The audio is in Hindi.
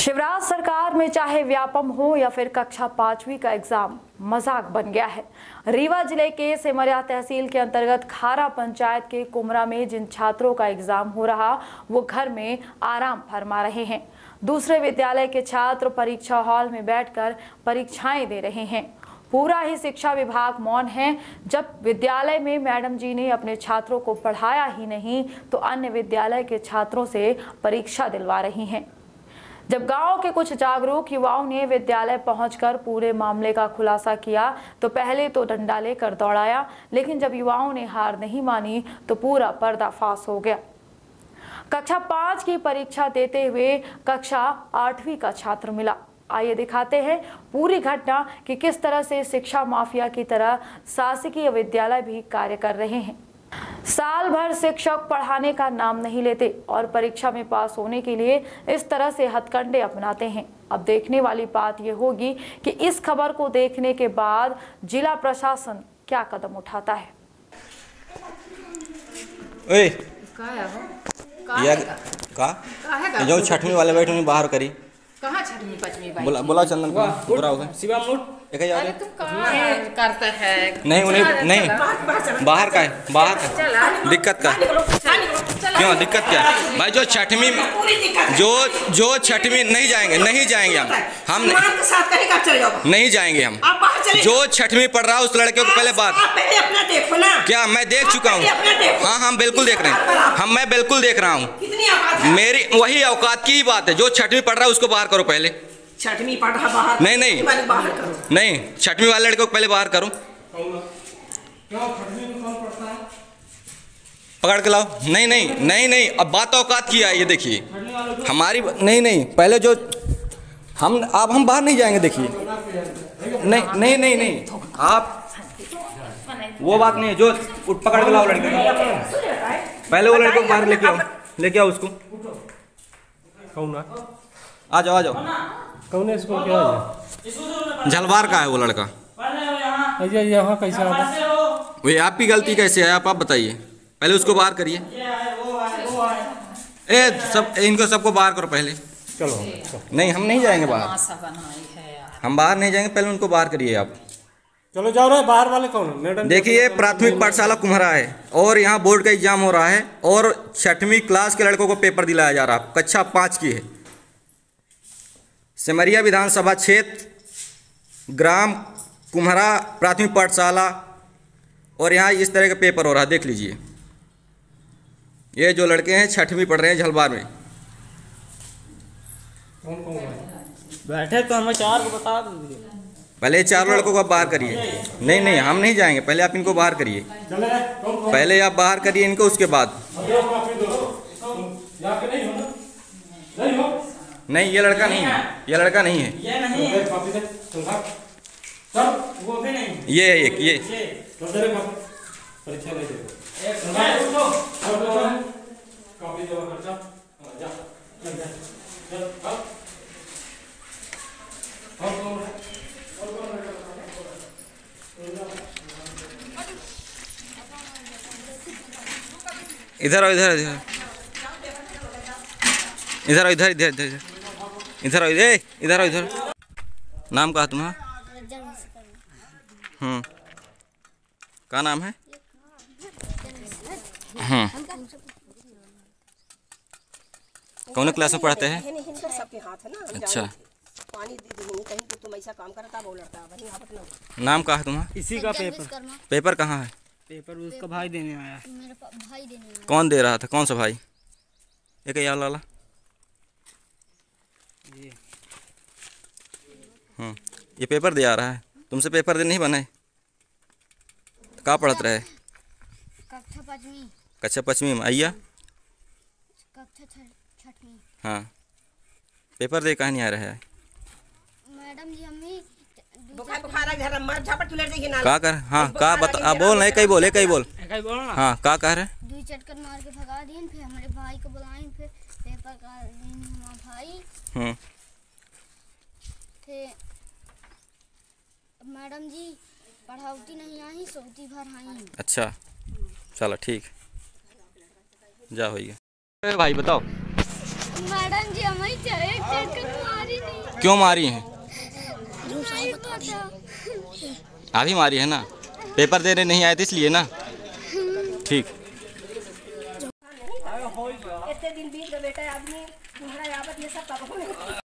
शिवराज सरकार में चाहे व्यापम हो या फिर कक्षा 5वीं का एग्जाम मजाक बन गया है। रीवा जिले के सेमरिया तहसील के अंतर्गत खारा पंचायत के कुमरा में जिन छात्रों का एग्जाम हो रहा वो घर में आराम फरमा रहे हैं। दूसरे विद्यालय के छात्र परीक्षा हॉल में बैठकर परीक्षाएं दे रहे हैं। पूरा ही शिक्षा विभाग मौन है। जब विद्यालय में मैडम जी ने अपने छात्रों को पढ़ाया ही नहीं तो अन्य विद्यालय के छात्रों से परीक्षा दिलवा रही हैं। जब गांव के कुछ जागरूक युवाओं ने विद्यालय पहुंचकर पूरे मामले का खुलासा किया तो पहले तो डंडा लेकर दौड़ाया, लेकिन जब युवाओं ने हार नहीं मानी तो पूरा पर्दाफाश हो गया। कक्षा 5 की परीक्षा देते हुए कक्षा 8वीं का छात्र मिला। आइए दिखाते हैं पूरी घटना कि किस तरह से शिक्षा माफिया की तरह शासकीय विद्यालय भी कार्य कर रहे हैं। साल भर शिक्षक पढ़ाने का नाम नहीं लेते और परीक्षा में पास होने के लिए इस तरह से हथकंडे अपनाते हैं। अब देखने वाली बात यह होगी कि इस खबर को देखने के बाद जिला प्रशासन क्या कदम उठाता है। ओए का जो छठवीं वाले बैठे हैं बाहर करी कहाँ छठवीं पांचवीं बाई बोला चंदन को बुरा होगा शिवम नोट एक यार करता है नहीं उन्हें नहीं बाहर का है बाहर का दिक्कत का क्यों दिक्कत क्या भाई जो छठवीं जो छठवीं नहीं जाएंगे हम नहीं जाएंगे हम जो छठवीं पढ़ रहा है उस लड़के को पहले बात क्या मैं देख चुका हूँ। हाँ हम बिल्कुल देख रहे हैं हम मैं बिल्कुल देख रहा हूँ मेरी वही औकात की बात है। जो छठवीं पढ़ रहा है उसको बाहर करो पहले छठवीं पढ़ रहा बाहर नहीं बाहर करो नहीं छठवीं वाले लड़के को पहले बाहर करो पकड़ के लाओ नहीं अब बात औकात की है। ये देखिए हमारी नहीं पहले जो हम अब हम बाहर नहीं जाएंगे। देखिए नहीं आप वो बात नहीं है जो पकड़ के लाओ लड़के पहले वो लड़के को बाहर लेके आओ उसको आ जाओ कौन है इसको क्या है झलवाड़ का है वो लड़का यहाँ कैसे वही आपकी गलती कैसे है आप बताइए पहले उसको बाहर करिए ए सब इनको सबको बाहर करो पहले चलो नहीं हम नहीं जाएंगे बाहर हम बाहर नहीं जाएंगे पहले उनको बाहर करिए आप चलो जाओ रहे बाहर वाले कौन मैडम देखिए प्राथमिक पाठशाला कुम्हरा है और यहाँ बोर्ड का एग्जाम हो रहा है और 6वीं क्लास के लड़कों को पेपर दिलाया जा रहा है। कक्षा 5 की है सेमरिया विधानसभा क्षेत्र ग्राम कुम्हरा प्राथमिक पाठशाला और यहाँ इस तरह का पेपर हो रहा है देख लीजिए। ये जो लड़के हैं 6वीं पढ़ रहे हैं झलवाड़ में बैठे तो हमें 4 को बता दीजिए पहले 4 लड़कों को बाहर करिए नहीं हम नहीं जाएंगे पहले आप इनको बाहर करिए पहले आप बाहर करिए इनको उसके बाद नहीं ये लड़का नहीं है ये लड़का नहीं है ये एक ये इधर नाम कहा तुम्हारा क्या नाम है कौन क्लास में पढ़ते हैं अच्छा नाम कहा तुम्हारा इसी का पेपर कहाँ है पेपर उसका भाई देने आया कौन दे रहा था कौन सा भाई एक यार लाला ये पेपर दे आ रहा है तुमसे पेपर दे नहीं बनाए तो कहाँ पढ़त रहे कक्षा 5वीं में आइया हाँ पेपर दे कहाँ नहीं आ रहा है मैडम जी हमें का कर हाँ का बता बोल नहीं कई बोल हाँ का कह रहे मैडम जी पढ़ावती नहीं आई सोती भर आई अच्छा चलो ठीक जा होइए भाई बताओ मैडम जी हमारी क्यों मारी हैं? आप ही मारी है ना, पेपर देने नहीं आए थे इसलिए ना। ठीक, इतने दिन बीत गए बेटा, आदमी तुम्हारा यावत ये सब